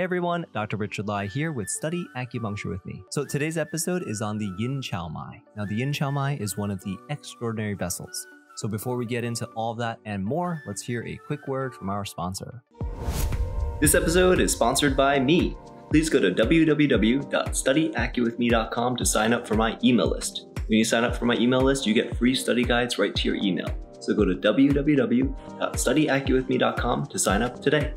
Hey everyone, Dr. Richard Lai here with Study Acupuncture With Me. So today's episode is on the Yin Qiao Mai. Now the Yin Qiao Mai is one of the extraordinary vessels. So before we get into all of that and more, let's hear a quick word from our sponsor. This episode is sponsored by me. Please go to www.studyacuwithme.com to sign up for my email list. When you sign up for my email list, you get free study guides right to your email. So go to www.studyacuwithme.com to sign up today.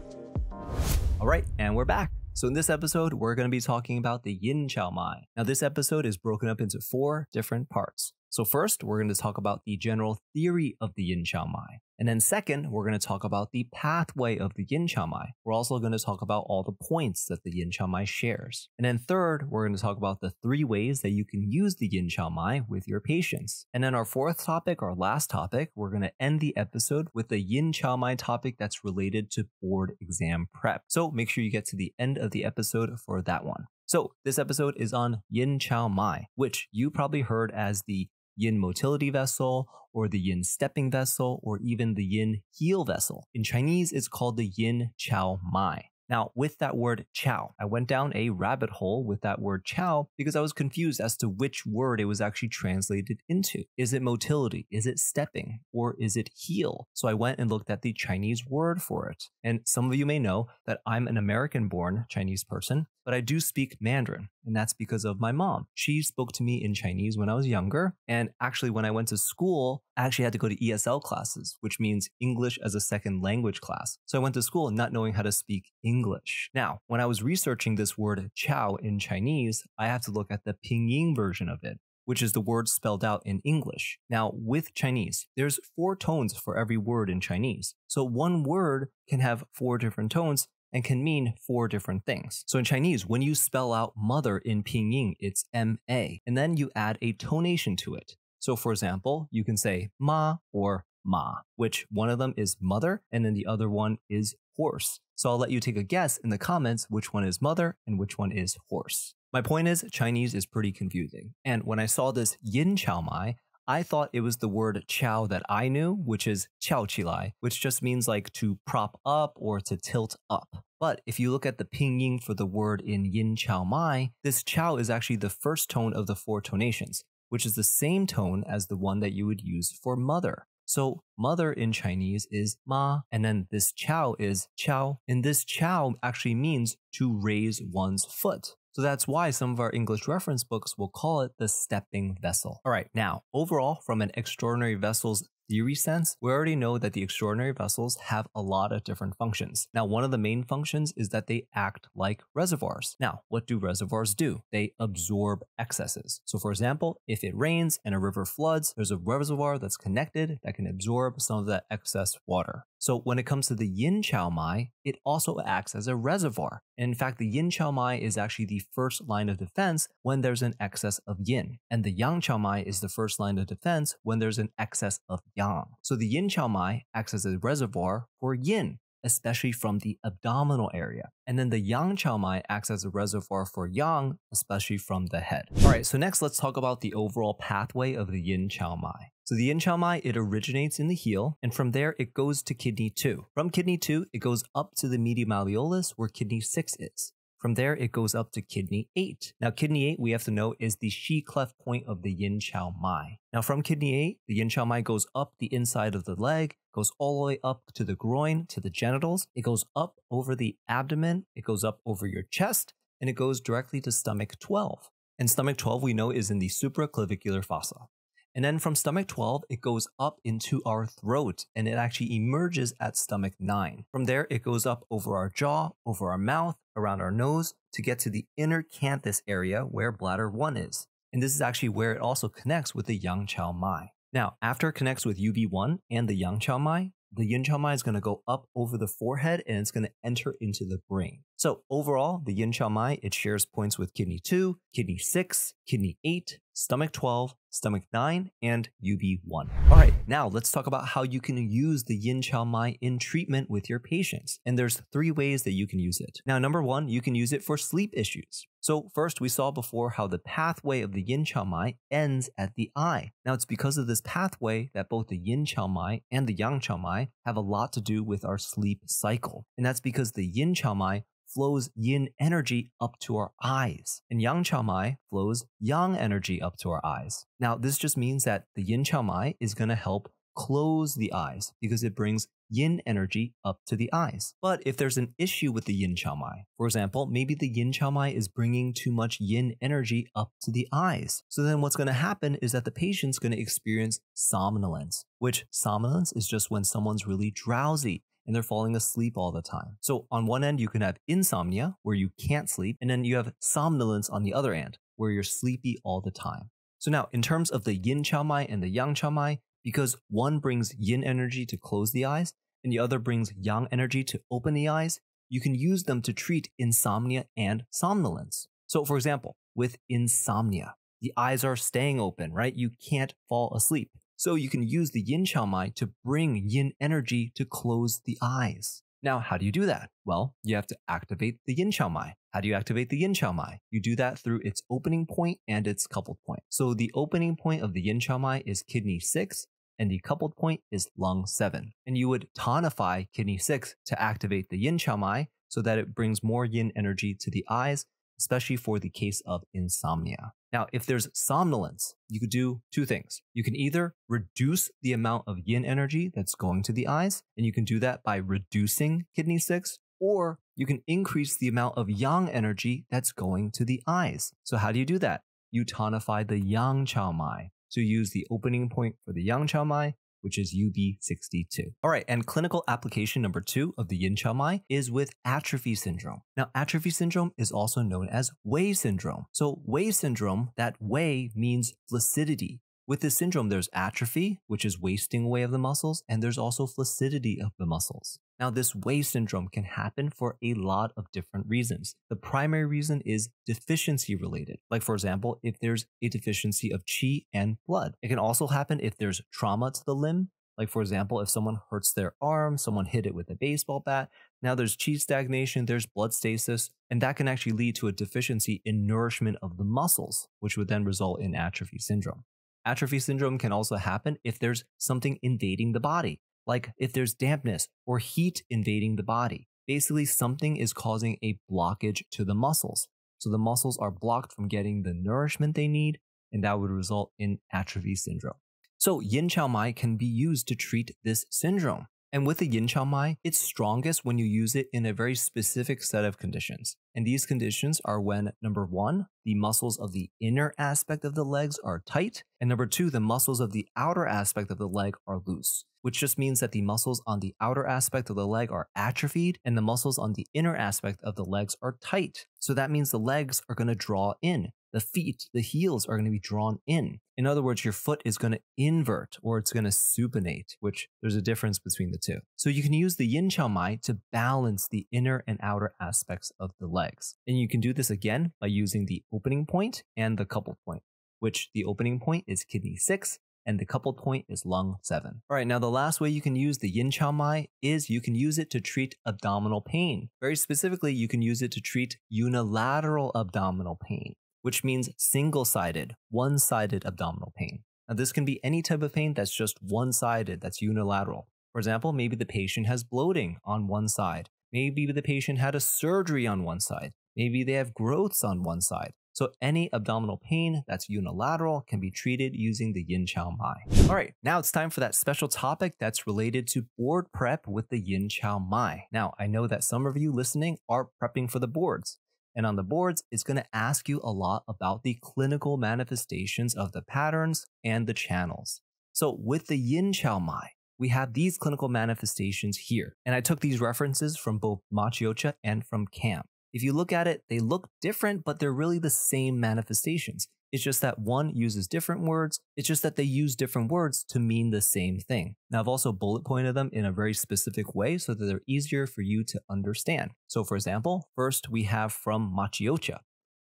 All right, and we're back. So in this episode, we're going to be talking about the Yin Qiao Mai. Now this episode is broken up into four different parts. So first, we're going to talk about the general theory of the Yin Qiao Mai. And then second, we're going to talk about the pathway of the Yin Qiao Mai. We're also going to talk about all the points that the Yin Qiao Mai shares. And then third, we're going to talk about the three ways that you can use the Yin Qiao Mai with your patients. And then our fourth topic, our last topic, we're going to end the episode with the Yin Qiao Mai topic that's related to board exam prep. So make sure you get to the end of the episode for that one. So this episode is on Yin Qiao Mai, which you probably heard as the Yin motility vessel, or the Yin stepping vessel, or even the Yin heel vessel. In Chinese, it's called the Yin Qiao Mai. Now, with that word Qiao, I went down a rabbit hole with that word Qiao because I was confused as to which word it was actually translated into. Is it motility? Is it stepping? Or is it heel? So I went and looked at the Chinese word for it. And some of you may know that I'm an American-born Chinese person, but I do speak Mandarin, and that's because of my mom. She spoke to me in Chinese when I was younger, and actually when I went to school, I actually had to go to ESL classes, which means English as a second language class. So I went to school not knowing how to speak English. Now, when I was researching this word Qiao in Chinese, I have to look at the pinyin version of it, which is the word spelled out in English. Now, with Chinese, there's four tones for every word in Chinese. So one word can have four different tones, and can mean four different things. So in Chinese, when you spell out mother in pinyin, it's M-A, and then you add a tonation to it. So for example, you can say ma or ma, which one of them is mother, and then the other one is horse. So I'll let you take a guess in the comments which one is mother and which one is horse. My point is, Chinese is pretty confusing. And when I saw this Yin Qiao Mai, I thought it was the word qiao that I knew, which is qiao qi lai, which just means like to prop up or to tilt up. But if you look at the pinyin for the word in Yin Qiao Mai, this qiao is actually the first tone of the four tonations, which is the same tone as the one that you would use for mother. So mother in Chinese is ma, and then this qiao is qiao, and this qiao actually means to raise one's foot. So that's why some of our English reference books will call it the stepping vessel. All right, now, overall, from an extraordinary vessel's theory sense, we already know that the extraordinary vessels have a lot of different functions. Now, one of the main functions is that they act like reservoirs. Now, what do reservoirs do? They absorb excesses. So for example, if it rains and a river floods, there's a reservoir that's connected that can absorb some of that excess water. So when it comes to the Yin Qiao Mai, it also acts as a reservoir. And in fact, the Yin Qiao Mai is actually the first line of defense when there's an excess of yin. And the Yang Qiao Mai is the first line of defense when there's an excess of yang. So the Yin Qiao Mai acts as a reservoir for yin, especially from the abdominal area. And then the Yang Qiao Mai acts as a reservoir for yang, especially from the head. All right, so next let's talk about the overall pathway of the Yin Qiao Mai. So the Yin Qiao Mai, it originates in the heel, and from there it goes to kidney 2. From kidney 2, it goes up to the medium alveolus where kidney 6 is. From there, it goes up to kidney 8. Now, kidney 8, we have to know, is the shi cleft point of the Yin Qiao Mai. Now, from kidney 8, the Yin Qiao Mai goes up the inside of the leg, goes all the way up to the groin, to the genitals. It goes up over the abdomen. It goes up over your chest, and it goes directly to stomach 12. And stomach 12, we know, is in the supraclavicular fossa. And then from stomach 12, it goes up into our throat, and it actually emerges at stomach 9. From there, it goes up over our jaw, over our mouth, around our nose, to get to the inner canthus area where bladder 1 is. And this is actually where it also connects with the Yang Qiao Mai. Now, after it connects with UB1 and the Yang Qiao Mai, the Yin Qiao Mai is going to go up over the forehead, and it's going to enter into the brain. So overall, the Yin Qiao Mai, it shares points with kidney 2, kidney 6, kidney 8, stomach 12, stomach 9, and UB1. All right, now let's talk about how you can use the Yin Qiao Mai in treatment with your patients. And there's three ways that you can use it. Now, number one, you can use it for sleep issues. So first, we saw before how the pathway of the Yin Qiao Mai ends at the eye. Now, it's because of this pathway that both the Yin Qiao Mai and the Yang Qiao Mai have a lot to do with our sleep cycle. And that's because the Yin Qiao Mai flows yin energy up to our eyes, and Yang Qiao Mai flows yang energy up to our eyes. Now, this just means that the Yin Qiao Mai is going to help close the eyes because it brings yin energy up to the eyes. But if there's an issue with the Yin Qiao Mai, for example, maybe the Yin Qiao Mai is bringing too much yin energy up to the eyes. So then what's going to happen is that the patient's going to experience somnolence, which somnolence is just when someone's really drowsy and they're falling asleep all the time. So on one end, you can have insomnia where you can't sleep, and then you have somnolence on the other end where you're sleepy all the time. So now in terms of the Yin Qiao Mai and the Yang Qiao Mai, because one brings yin energy to close the eyes and the other brings yang energy to open the eyes, you can use them to treat insomnia and somnolence. So for example, with insomnia, the eyes are staying open, right? You can't fall asleep. So you can use the Yin Qiao Mai to bring yin energy to close the eyes. Now, how do you do that? Well, you have to activate the Yin Qiao Mai. How do you activate the Yin Qiao Mai? You do that through its opening point and its coupled point. So the opening point of the Yin Qiao Mai is kidney 6. And the coupled point is lung 7. And you would tonify kidney 6 to activate the Yin Qiao Mai so that it brings more yin energy to the eyes, especially for the case of insomnia. Now, if there's somnolence, you could do two things. You can either reduce the amount of yin energy that's going to the eyes, and you can do that by reducing kidney 6, or you can increase the amount of yang energy that's going to the eyes. So how do you do that? You tonify the Yang Qiao Mai. So use the opening point for the Yang Qiao Mai, which is UB62. All right, and clinical application number 2 of the Yin Qiao Mai is with atrophy syndrome. Now, atrophy syndrome is also known as Wei syndrome. So Wei syndrome, that Wei means flaccidity. With this syndrome, there's atrophy, which is wasting away of the muscles, and there's also flaccidity of the muscles. Now, this Wei syndrome can happen for a lot of different reasons. The primary reason is deficiency related. Like, for example, if there's a deficiency of qi and blood. It can also happen if there's trauma to the limb. Like, for example, if someone hurts their arm, someone hit it with a baseball bat. Now there's qi stagnation, there's blood stasis, and that can actually lead to a deficiency in nourishment of the muscles, which would then result in atrophy syndrome. Atrophy syndrome can also happen if there's something invading the body, like if there's dampness or heat invading the body. Basically, something is causing a blockage to the muscles. So the muscles are blocked from getting the nourishment they need, and that would result in atrophy syndrome. So Yin Qiao Mai can be used to treat this syndrome. And with the Yin Qiao Mai, it's strongest when you use it in a very specific set of conditions. And these conditions are when, number 1, the muscles of the inner aspect of the legs are tight, and number 2, the muscles of the outer aspect of the leg are loose, which just means that the muscles on the outer aspect of the leg are atrophied and the muscles on the inner aspect of the legs are tight. So that means the legs are going to draw in. The feet, the heels are going to be drawn in. In other words, your foot is going to invert or it's going to supinate, which there's a difference between the two. So you can use the Yin Qiao Mai to balance the inner and outer aspects of the legs. And you can do this again by using the opening point and the coupled point, which the opening point is kidney 6 and the coupled point is lung 7. All right, now the last way you can use the Yin Qiao Mai is you can use it to treat abdominal pain. Very specifically, you can use it to treat unilateral abdominal pain, which means single-sided, one-sided abdominal pain. Now, this can be any type of pain that's just one-sided, that's unilateral. For example, maybe the patient has bloating on one side. Maybe the patient had a surgery on one side. Maybe they have growths on one side. So any abdominal pain that's unilateral can be treated using the Yin Qiao Mai. All right, now it's time for that special topic that's related to board prep with the Yin Qiao Mai. Now, I know that some of you listening are prepping for the boards. And on the boards, it's going to ask you a lot about the clinical manifestations of the patterns and the channels. So with the Yin Qiao Mai, we have these clinical manifestations here. And I took these references from both Maciocia and from CAMP. If you look at it, they look different, but they're really the same manifestations. It's just that one uses different words. It's just that they use different words to mean the same thing. Now, I've also bullet pointed them in a very specific way so that they're easier for you to understand. So for example, first we have from Maciocia.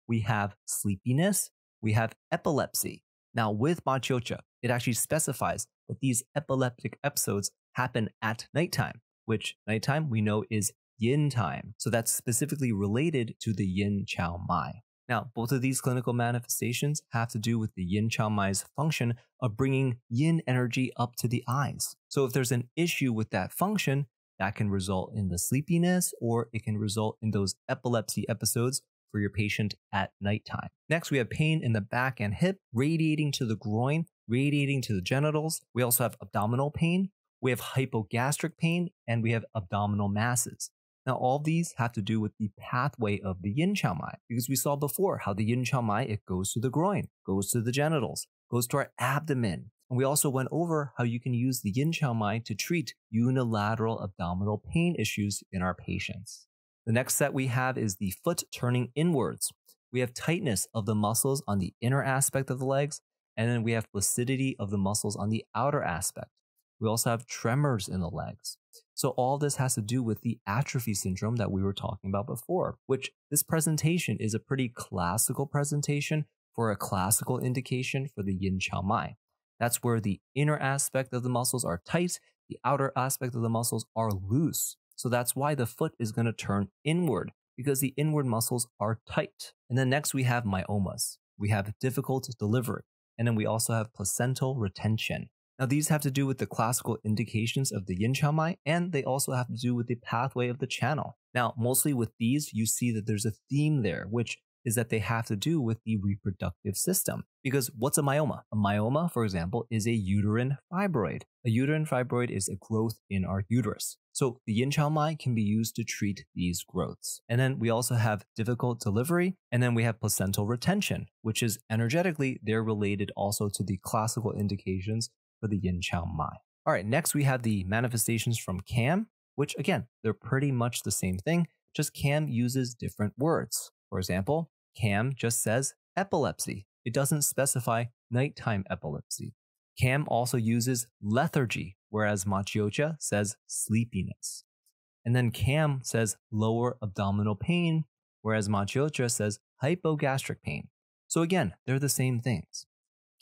We have sleepiness. We have epilepsy. Now with Maciocia, it actually specifies that these epileptic episodes happen at nighttime, which nighttime we know is yin time. So that's specifically related to the Yin Qiao Mai. Now, both of these clinical manifestations have to do with the Yin Qiao Mai's function of bringing yin energy up to the eyes. So if there's an issue with that function, that can result in the sleepiness, or it can result in those epilepsy episodes for your patient at nighttime. Next, we have pain in the back and hip, radiating to the groin, radiating to the genitals. We also have abdominal pain, we have hypogastric pain, and we have abdominal masses. Now, all these have to do with the pathway of the Yin Qiao Mai, because we saw before how the Yin Qiao Mai, it goes to the groin, goes to the genitals, goes to our abdomen. And we also went over how you can use the Yin Qiao Mai to treat unilateral abdominal pain issues in our patients. The next set we have is the foot turning inwards. We have tightness of the muscles on the inner aspect of the legs, and then we have flaccidity of the muscles on the outer aspect. We also have tremors in the legs. So all this has to do with the atrophy syndrome that we were talking about before, which this presentation is a pretty classical presentation for a classical indication for the Yin Qiao Mai. That's where the inner aspect of the muscles are tight, the outer aspect of the muscles are loose. So that's why the foot is going to turn inward, because the inward muscles are tight. And then next we have myomas. We have difficult delivery. And then we also have placental retention. Now these have to do with the classical indications of the Yin Qiao Mai, and they also have to do with the pathway of the channel. Now mostly with these, you see that there's a theme there, which is that they have to do with the reproductive system. Because what's a myoma? A myoma, for example, is a uterine fibroid. A uterine fibroid is a growth in our uterus. So the Yin Qiao Mai can be used to treat these growths. And then we also have difficult delivery, and then we have placental retention, which is energetically, they're related also to the classical indications for the Yin Qiao Mai. All right, next we have the manifestations from CAM, which again, they're pretty much the same thing, just CAM uses different words. For example, CAM just says epilepsy. It doesn't specify nighttime epilepsy. CAM also uses lethargy, whereas Maciocia says sleepiness. And then CAM says lower abdominal pain, whereas Maciocia says hypogastric pain. So again, they're the same things.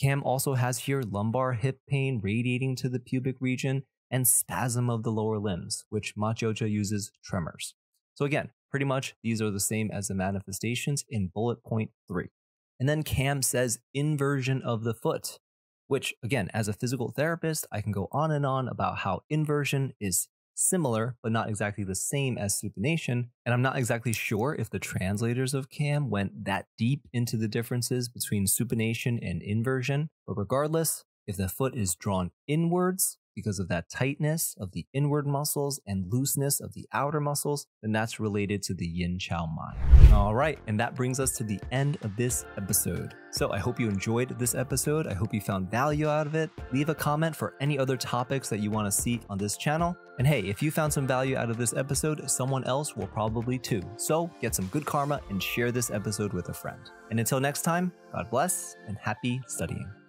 CAM also has here lumbar hip pain radiating to the pubic region and spasm of the lower limbs, which Maciocia uses tremors. So again, pretty much these are the same as the manifestations in bullet point 3. And then CAM says inversion of the foot, which again, as a physical therapist, I can go on and on about how inversion is similar, but not exactly the same as supination. And I'm not exactly sure if the translators of CAM went that deep into the differences between supination and inversion. But regardless, if the foot is drawn inwards, because of that tightness of the inward muscles and looseness of the outer muscles, then that's related to the Yin Qiao Mai. All right, and that brings us to the end of this episode. So I hope you enjoyed this episode. I hope you found value out of it. Leave a comment for any other topics that you want to see on this channel. And hey, if you found some value out of this episode, someone else will probably too. So get some good karma and share this episode with a friend. And until next time, God bless and happy studying.